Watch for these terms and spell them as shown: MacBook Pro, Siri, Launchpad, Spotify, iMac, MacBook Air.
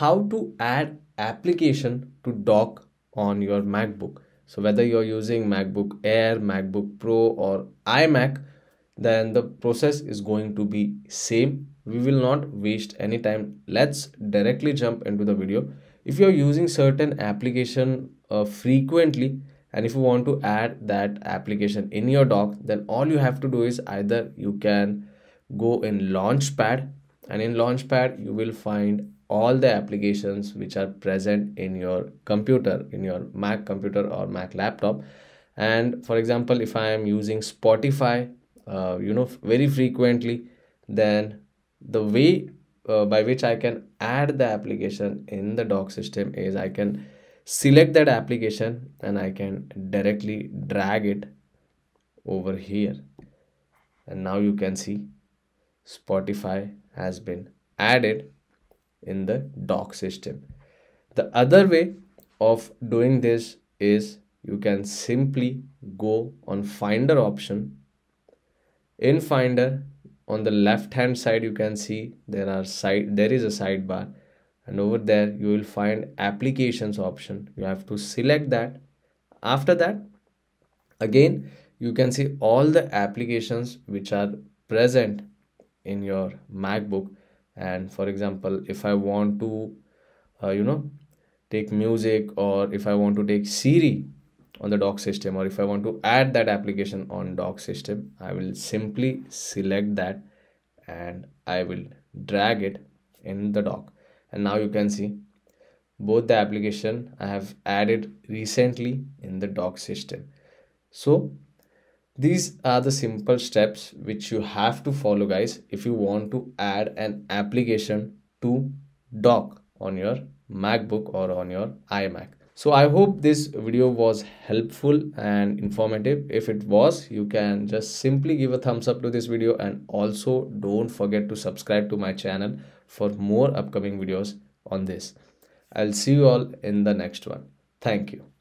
how to add application to dock on your MacBook. So whether you're using MacBook Air, MacBook Pro or iMac, then the process is going to be same. We will not waste any time. Let's directly jump into the video. If you're using certain application frequently, and if you want to add that application in your dock, then all you have to do is either you can go in Launchpad, and in Launchpad you will find all the applications which are present in your computer, in your Mac computer or Mac laptop. And for example, if I am using Spotify very frequently, then the way by which I can add the application in the dock system is I can select that application and I can directly drag it over here, and now you can see Spotify has been added in the dock system. The other way of doing this is you can simply go on Finder option. In Finder, on the left hand side you can see there is a sidebar, and over there you will find applications option. You have to select that. After that, again you can see all the applications which are present in your MacBook. And for example, if I want to take music, or if I want to take Siri on the dock system, or if I want to add that application on dock system, I will simply select that and I will drag it in the dock. And now you can see both the application I have added recently in the dock system. So these are the simple steps which you have to follow, guys, if you want to add an application to dock on your MacBook or on your iMac. So I hope this video was helpful and informative. If it was, you can just simply give a thumbs up to this video, and also don't forget to subscribe to my channel for more upcoming videos on this. I'll see you all in the next one. Thank you.